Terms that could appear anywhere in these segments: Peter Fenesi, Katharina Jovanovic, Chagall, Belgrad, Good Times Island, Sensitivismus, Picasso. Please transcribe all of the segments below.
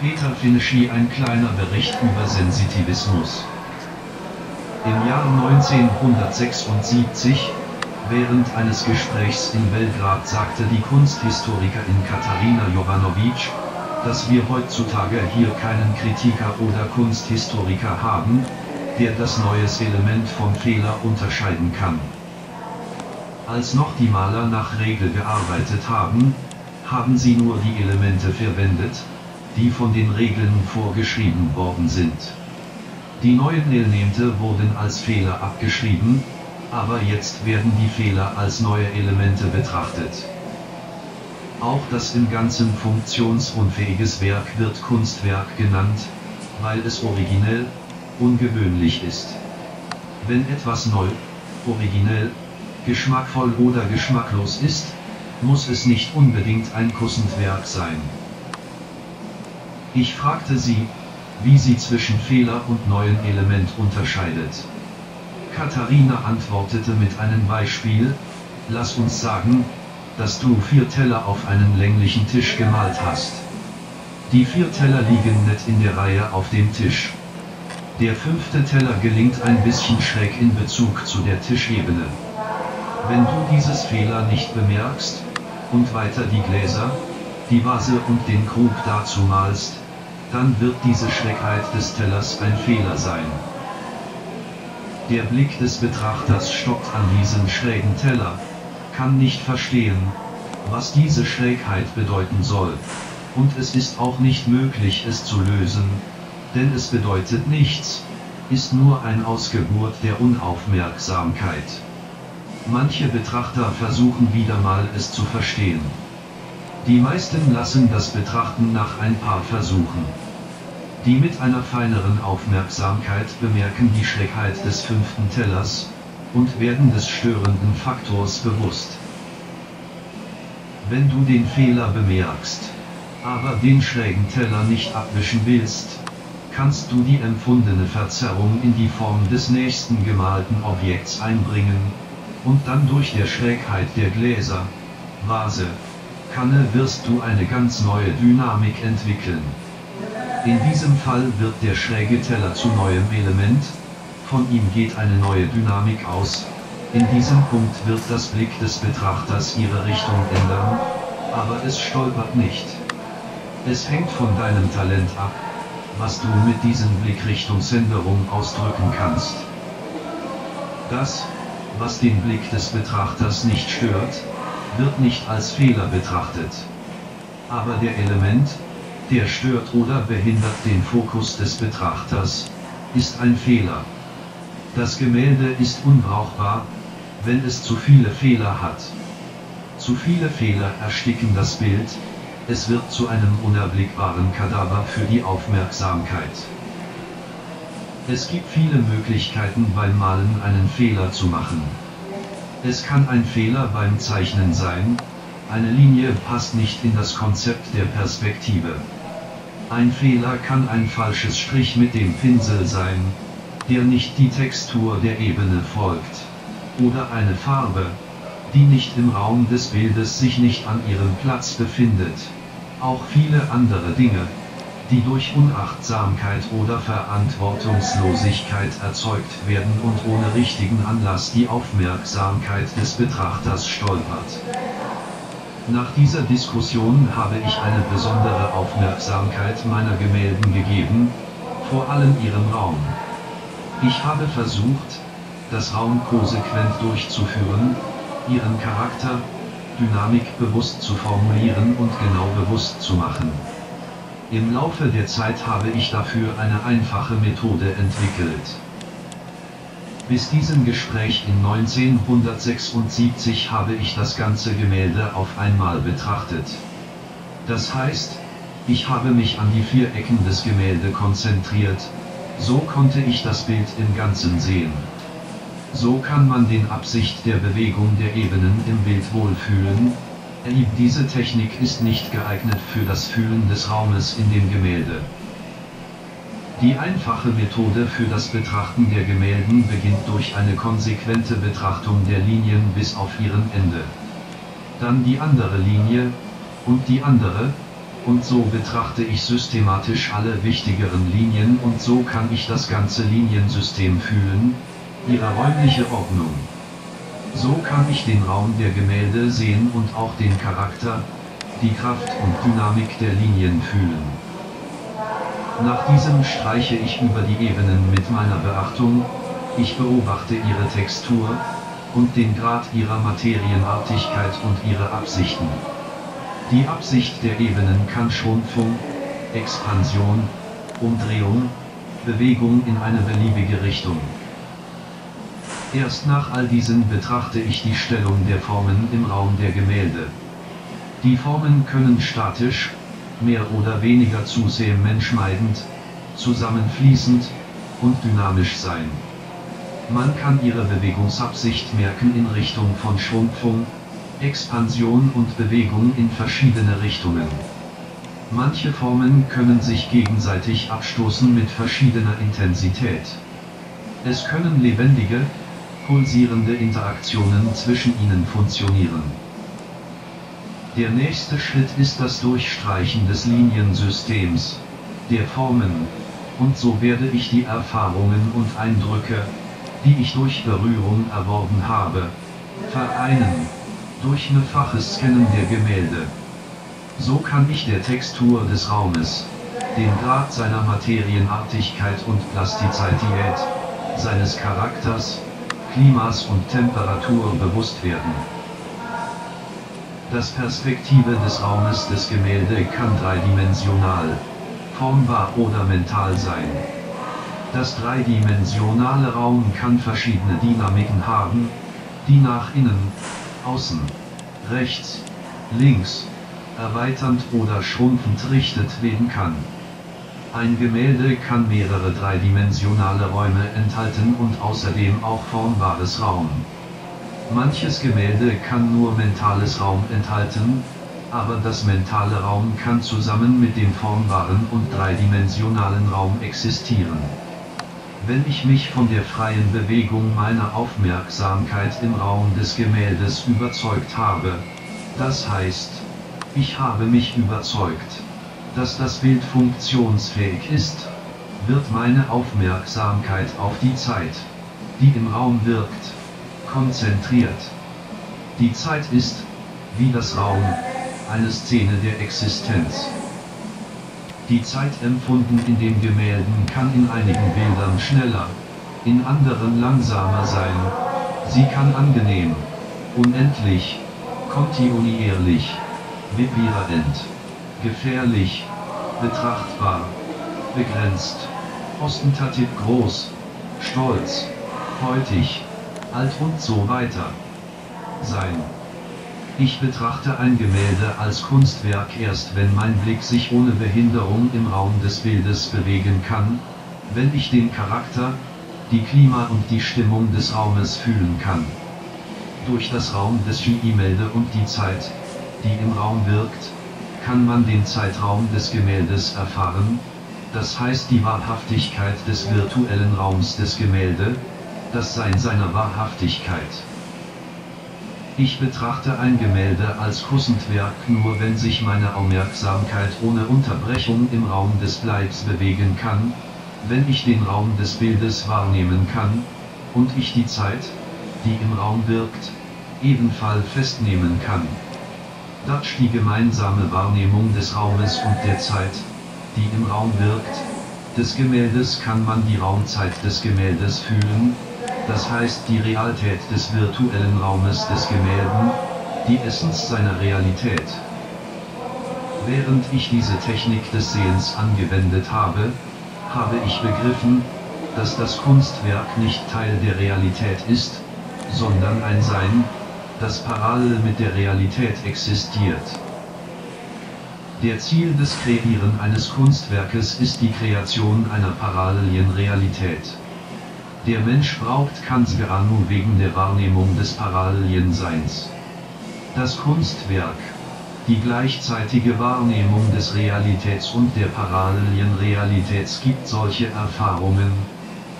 Peter Fenesi, ein kleiner Bericht über Sensitivismus. Im Jahr 1976, während eines Gesprächs in Belgrad, sagte die Kunsthistorikerin Katharina Jovanovic, dass wir heutzutage hier keinen Kritiker oder Kunsthistoriker haben, der das neue Element vom Fehler unterscheiden kann. Als noch die Maler nach Regel gearbeitet haben, haben sie nur die Elemente verwendet, die von den Regeln vorgeschrieben worden sind. Die neuen Elemente wurden als Fehler abgeschrieben, aber jetzt werden die Fehler als neue Elemente betrachtet. Auch das im Ganzen funktionsunfähiges Werk wird Kunstwerk genannt, weil es originell, ungewöhnlich ist. Wenn etwas neu, originell, geschmackvoll oder geschmacklos ist, muss es nicht unbedingt ein Kunstwerk sein. Ich fragte sie, wie sie zwischen Fehler und neuen Element unterscheidet. Katharina antwortete mit einem Beispiel: Lass uns sagen, dass du 4 Teller auf einen länglichen Tisch gemalt hast. Die 4 Teller liegen nett in der Reihe auf dem Tisch. Der 5. Teller gelingt ein bisschen schräg in Bezug zu der Tischebene. Wenn du dieses Fehler nicht bemerkst und weiter die Gläser, die Vase und den Krug dazu malst, dann wird diese Schrägheit des Tellers ein Fehler sein. Der Blick des Betrachters stockt an diesem schrägen Teller, kann nicht verstehen, was diese Schrägheit bedeuten soll, und es ist auch nicht möglich, es zu lösen, denn es bedeutet nichts, ist nur ein Ausgeburt der Unaufmerksamkeit. Manche Betrachter versuchen wieder mal, es zu verstehen. Die meisten lassen das Betrachten nach ein paar Versuchen. Die mit einer feineren Aufmerksamkeit bemerken die Schrägheit des 5. Tellers und werden des störenden Faktors bewusst. Wenn du den Fehler bemerkst, aber den schrägen Teller nicht abwischen willst, kannst du die empfundene Verzerrung in die Form des nächsten gemalten Objekts einbringen, und dann durch der Schrägheit der Gläser, Vase, Kanne wirst du eine ganz neue Dynamik entwickeln. In diesem Fall wird der schräge Teller zu neuem Element, von ihm geht eine neue Dynamik aus. In diesem Punkt wird das Blick des Betrachters ihre Richtung ändern, aber es stolpert nicht. Es hängt von deinem Talent ab, was du mit diesen Blickrichtungsänderungen ausdrücken kannst. Das, was den Blick des Betrachters nicht stört, wird nicht als Fehler betrachtet. Aber der Element, der stört oder behindert den Fokus des Betrachters, ist ein Fehler. Das Gemälde ist unbrauchbar, wenn es zu viele Fehler hat. Zu viele Fehler ersticken das Bild, es wird zu einem unerblickbaren Kadaver für die Aufmerksamkeit. Es gibt viele Möglichkeiten, beim Malen einen Fehler zu machen. Es kann ein Fehler beim Zeichnen sein, eine Linie passt nicht in das Konzept der Perspektive. Ein Fehler kann ein falsches Strich mit dem Pinsel sein, der nicht die Textur der Ebene folgt. Oder eine Farbe, die nicht im Raum des Bildes sich nicht an ihrem Platz befindet. Auch viele andere Dinge, die durch Unachtsamkeit oder Verantwortungslosigkeit erzeugt werden und ohne richtigen Anlass die Aufmerksamkeit des Betrachters stolpert. Nach dieser Diskussion habe ich eine besondere Aufmerksamkeit meiner Gemälden gegeben, vor allem ihrem Raum. Ich habe versucht, das Raum konsequent durchzuführen, ihren Charakter, Dynamik bewusst zu formulieren und genau bewusst zu machen. Im Laufe der Zeit habe ich dafür eine einfache Methode entwickelt. Bis diesem Gespräch in 1976 habe ich das ganze Gemälde auf einmal betrachtet. Das heißt, ich habe mich an die 4 Ecken des Gemäldes konzentriert, so konnte ich das Bild im Ganzen sehen. So kann man den Absicht der Bewegung der Ebenen im Bild wohlfühlen. Diese Technik ist nicht geeignet für das Fühlen des Raumes in dem Gemälde. Die einfache Methode für das Betrachten der Gemälden beginnt durch eine konsequente Betrachtung der Linien bis auf ihren Ende. Dann die andere Linie, und die andere, und so betrachte ich systematisch alle wichtigeren Linien und so kann ich das ganze Liniensystem fühlen, ihre räumliche Ordnung. So kann ich den Raum der Gemälde sehen und auch den Charakter, die Kraft und Dynamik der Linien fühlen. Nach diesem streiche ich über die Ebenen mit meiner Beachtung, ich beobachte ihre Textur und den Grad ihrer Materienartigkeit und ihre Absichten. Die Absicht der Ebenen kann Schrumpfung, Expansion, Umdrehung, Bewegung in eine beliebige Richtung. Erst nach all diesen betrachte ich die Stellung der Formen im Raum der Gemälde. Die Formen können statisch, mehr oder weniger zusammenschneidend, zusammenfließend und dynamisch sein. Man kann ihre Bewegungsabsicht merken in Richtung von Schrumpfung, Expansion und Bewegung in verschiedene Richtungen. Manche Formen können sich gegenseitig abstoßen mit verschiedener Intensität. Es können lebendige, pulsierende Interaktionen zwischen ihnen funktionieren. Der nächste Schritt ist das Durchstreichen des Liniensystems, der Formen, und so werde ich die Erfahrungen und Eindrücke, die ich durch Berührung erworben habe, vereinen. Durch ein faches Scannen der Gemälde. So kann ich der Textur des Raumes, dem Grad seiner Materienartigkeit und Plastizität, seines Charakters, Klimas und Temperatur bewusst werden. Das Perspektive des Raumes des Gemälde kann dreidimensional, formbar oder mental sein. Das dreidimensionale Raum kann verschiedene Dynamiken haben, die nach innen, außen, rechts, links, erweiternd oder schrumpfend richtet werden kann. Ein Gemälde kann mehrere dreidimensionale Räume enthalten und außerdem auch formbares Raum. Manches Gemälde kann nur mentales Raum enthalten, aber das mentale Raum kann zusammen mit dem formbaren und dreidimensionalen Raum existieren. Wenn ich mich von der freien Bewegung meiner Aufmerksamkeit im Raum des Gemäldes überzeugt habe, das heißt, ich habe mich überzeugt, dass das Bild funktionsfähig ist, wird meine Aufmerksamkeit auf die Zeit, die im Raum wirkt, konzentriert. Die Zeit ist, wie das Raum, eine Szene der Existenz. Die Zeit empfunden in den Gemälden kann in einigen Bildern schneller, in anderen langsamer sein, sie kann angenehm, unendlich, kontinuierlich, vibrierend, gefährlich, betrachtbar, begrenzt, ostentativ groß, stolz, heutig, alt und so weiter sein. Ich betrachte ein Gemälde als Kunstwerk erst, wenn mein Blick sich ohne Behinderung im Raum des Bildes bewegen kann, wenn ich den Charakter, die Klima und die Stimmung des Raumes fühlen kann. Durch das Raum des Gemälde und die Zeit, die im Raum wirkt, kann man den Zeitraum des Gemäldes erfahren, das heißt die Wahrhaftigkeit des virtuellen Raums des Gemälde, das Sein seiner Wahrhaftigkeit. Ich betrachte ein Gemälde als Kunstwerk nur, wenn sich meine Aufmerksamkeit ohne Unterbrechung im Raum des Bleibs bewegen kann, wenn ich den Raum des Bildes wahrnehmen kann, und ich die Zeit, die im Raum wirkt, ebenfalls festnehmen kann. Das ist die gemeinsame Wahrnehmung des Raumes und der Zeit, die im Raum wirkt, des Gemäldes kann man die Raumzeit des Gemäldes fühlen, das heißt die Realität des virtuellen Raumes des Gemälden, die Essenz seiner Realität. Während ich diese Technik des Sehens angewendet habe, habe ich begriffen, dass das Kunstwerk nicht Teil der Realität ist, sondern ein Sein, das parallel mit der Realität existiert. Der Ziel des Kreieren eines Kunstwerkes ist die Kreation einer parallelen Realität. Der Mensch braucht Kansgeranu wegen der Wahrnehmung des Parallelseins. Das Kunstwerk, die gleichzeitige Wahrnehmung des Realitäts und der Parallelrealität gibt solche Erfahrungen,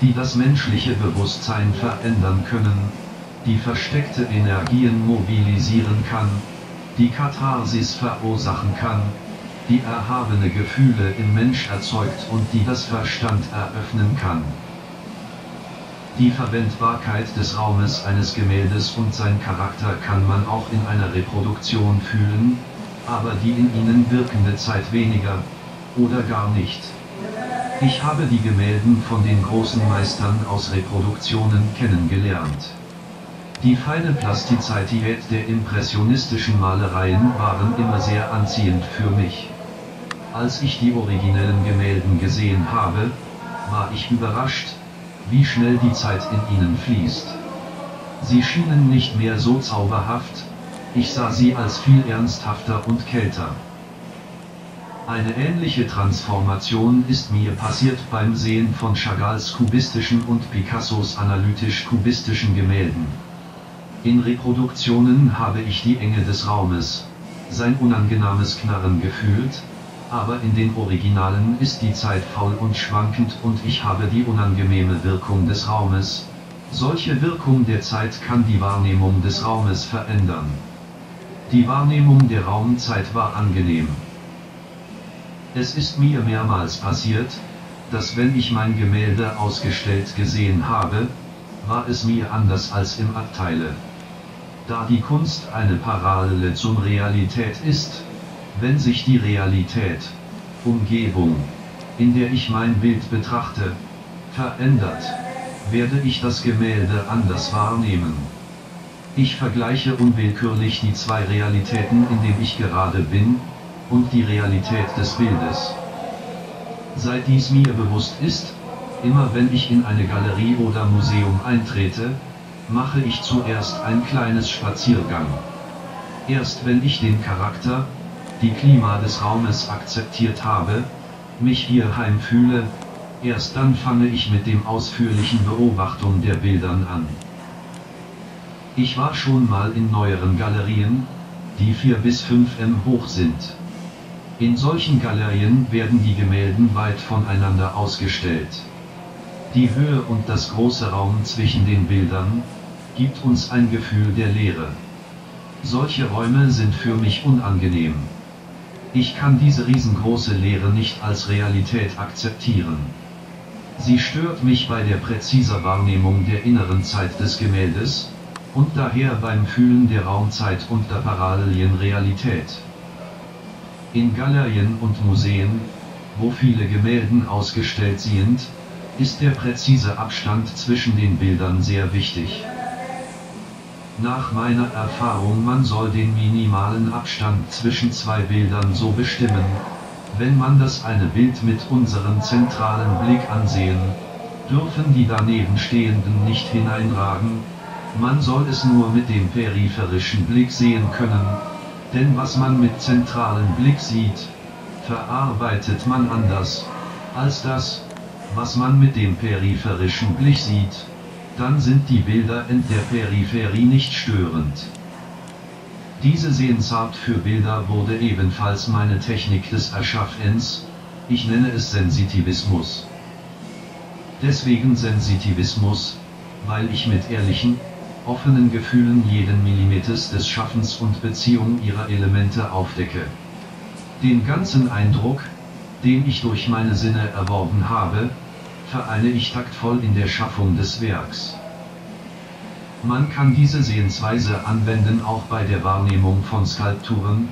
die das menschliche Bewusstsein verändern können, die versteckte Energien mobilisieren kann, die Katharsis verursachen kann, die erhabene Gefühle im Mensch erzeugt und die das Verstand eröffnen kann. Die Verwendbarkeit des Raumes eines Gemäldes und sein Charakter kann man auch in einer Reproduktion fühlen, aber die in ihnen wirkende Zeit weniger, oder gar nicht. Ich habe die Gemälden von den großen Meistern aus Reproduktionen kennengelernt. Die feine Plastizität der impressionistischen Malereien waren immer sehr anziehend für mich. Als ich die originellen Gemälden gesehen habe, war ich überrascht, wie schnell die Zeit in ihnen fließt. Sie schienen nicht mehr so zauberhaft, ich sah sie als viel ernsthafter und kälter. Eine ähnliche Transformation ist mir passiert beim Sehen von Chagalls kubistischen und Picassos analytisch-kubistischen Gemälden. In Reproduktionen habe ich die Enge des Raumes, sein unangenehmes Knarren gefühlt, aber in den Originalen ist die Zeit faul und schwankend und ich habe die unangenehme Wirkung des Raumes. Solche Wirkung der Zeit kann die Wahrnehmung des Raumes verändern. Die Wahrnehmung der Raumzeit war angenehm. Es ist mir mehrmals passiert, dass wenn ich mein Gemälde ausgestellt gesehen habe, war es mir anders als im Abteile. Da die Kunst eine Parallele zum Realität ist, wenn sich die Realität, Umgebung, in der ich mein Bild betrachte, verändert, werde ich das Gemälde anders wahrnehmen. Ich vergleiche unwillkürlich die zwei Realitäten, in denen ich gerade bin, und die Realität des Bildes. Seit dies mir bewusst ist, immer wenn ich in eine Galerie oder Museum eintrete, mache ich zuerst ein kleines Spaziergang. Erst wenn ich den Charakter, die Klima des Raumes akzeptiert habe, mich hier heimfühle, erst dann fange ich mit dem ausführlichen Beobachtung der Bildern an. Ich war schon mal in neueren Galerien, die 4 bis 5 m hoch sind. In solchen Galerien werden die Gemälden weit voneinander ausgestellt. Die Höhe und das große Raum zwischen den Bildern gibt uns ein Gefühl der Leere. Solche Räume sind für mich unangenehm. Ich kann diese riesengroße Leere nicht als Realität akzeptieren. Sie stört mich bei der präzisen Wahrnehmung der inneren Zeit des Gemäldes und daher beim Fühlen der Raumzeit und der Parallelrealität. In Galerien und Museen, wo viele Gemälden ausgestellt sind, ist der präzise Abstand zwischen den Bildern sehr wichtig. Nach meiner Erfahrung, man soll den minimalen Abstand zwischen zwei Bildern so bestimmen, wenn man das eine Bild mit unserem zentralen Blick ansehen, dürfen die daneben stehenden nicht hineinragen, man soll es nur mit dem peripherischen Blick sehen können, denn was man mit zentralem Blick sieht, verarbeitet man anders, als das, was man mit dem peripherischen Blick sieht. Dann sind die Bilder in der Peripherie nicht störend. Diese Sehnsucht für Bilder wurde ebenfalls meine Technik des Erschaffens, ich nenne es Sensitivismus. Deswegen Sensitivismus, weil ich mit ehrlichen, offenen Gefühlen jeden Millimeter des Schaffens und Beziehung ihrer Elemente aufdecke. Den ganzen Eindruck, den ich durch meine Sinne erworben habe, vereine ich taktvoll in der Schaffung des Werks. Man kann diese Sehensweise anwenden auch bei der Wahrnehmung von Skulpturen,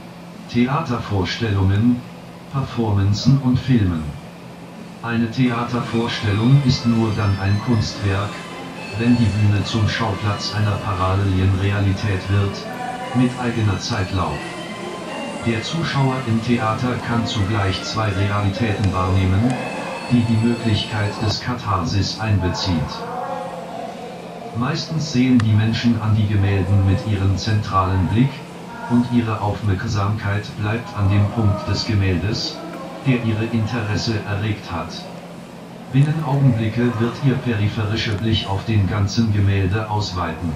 Theatervorstellungen, Performancen und Filmen. Eine Theatervorstellung ist nur dann ein Kunstwerk, wenn die Bühne zum Schauplatz einer parallelen Realität wird, mit eigener Zeitlauf. Der Zuschauer im Theater kann zugleich zwei Realitäten wahrnehmen, die die Möglichkeit des Katharsis einbezieht. Meistens sehen die Menschen an die Gemälden mit ihrem zentralen Blick, und ihre Aufmerksamkeit bleibt an dem Punkt des Gemäldes, der ihre Interesse erregt hat. Binnen Augenblicke wird ihr peripherischer Blick auf den ganzen Gemälde ausweiten.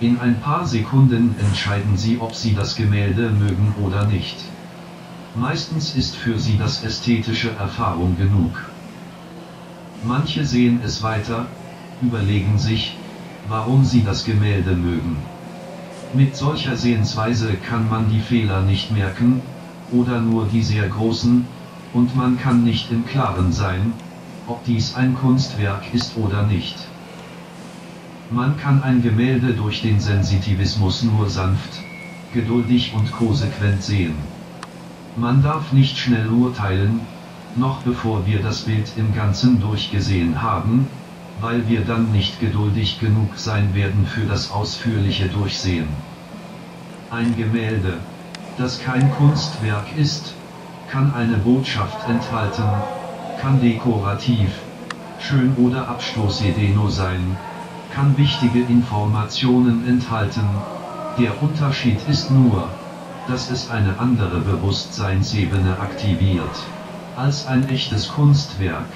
In ein paar Sekunden entscheiden sie, ob sie das Gemälde mögen oder nicht. Meistens ist für sie das ästhetische Erfahrung genug. Manche sehen es weiter, überlegen sich, warum sie das Gemälde mögen. Mit solcher Sehensweise kann man die Fehler nicht merken, oder nur die sehr großen, und man kann nicht im Klaren sein, ob dies ein Kunstwerk ist oder nicht. Man kann ein Gemälde durch den Sensitivismus nur sanft, geduldig und konsequent sehen. Man darf nicht schnell urteilen, noch bevor wir das Bild im Ganzen durchgesehen haben, weil wir dann nicht geduldig genug sein werden für das ausführliche Durchsehen. Ein Gemälde, das kein Kunstwerk ist, kann eine Botschaft enthalten, kann dekorativ, schön oder Abstoßideno sein, kann wichtige Informationen enthalten. Der Unterschied ist nur, dass es eine andere Bewusstseinsebene aktiviert, als ein echtes Kunstwerk.